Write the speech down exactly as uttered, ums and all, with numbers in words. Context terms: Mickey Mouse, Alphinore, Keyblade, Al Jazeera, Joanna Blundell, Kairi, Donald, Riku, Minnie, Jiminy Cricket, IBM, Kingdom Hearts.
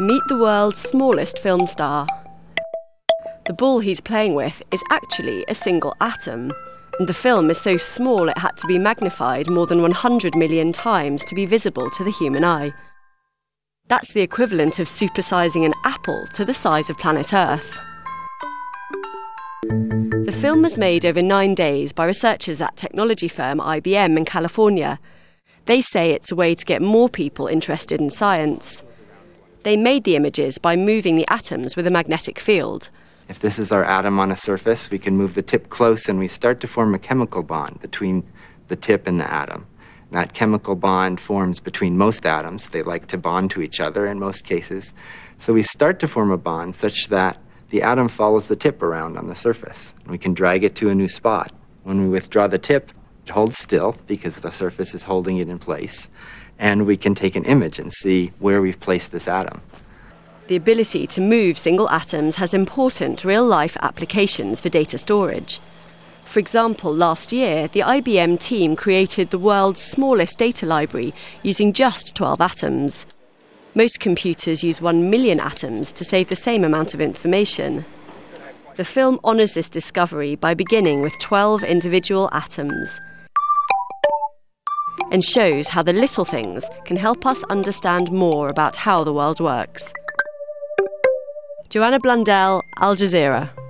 Meet the world's smallest film star. The ball he's playing with is actually a single atom, and the film is so small it had to be magnified more than one hundred million times to be visible to the human eye. That's the equivalent of supersizing an apple to the size of planet Earth. The film was made over nine days by researchers at technology firm I B M in California. They say it's a way to get more people interested in science. They made the images by moving the atoms with a magnetic field. If this is our atom on a surface, we can move the tip close and we start to form a chemical bond between the tip and the atom. And that chemical bond forms between most atoms. They like to bond to each other in most cases. So we start to form a bond such that the atom follows the tip around on the surface. And we can drag it to a new spot. When we withdraw the tip, it holds still because the surface is holding it in place. And we can take an image and see where we've placed this atom. The ability to move single atoms has important real-life applications for data storage. For example, last year, the I B M team created the world's smallest data library using just twelve atoms. Most computers use one million atoms to save the same amount of information. The film honours this discovery by beginning with twelve individual atoms and shows how the little things can help us understand more about how the world works. Joanna Blundell, Al Jazeera.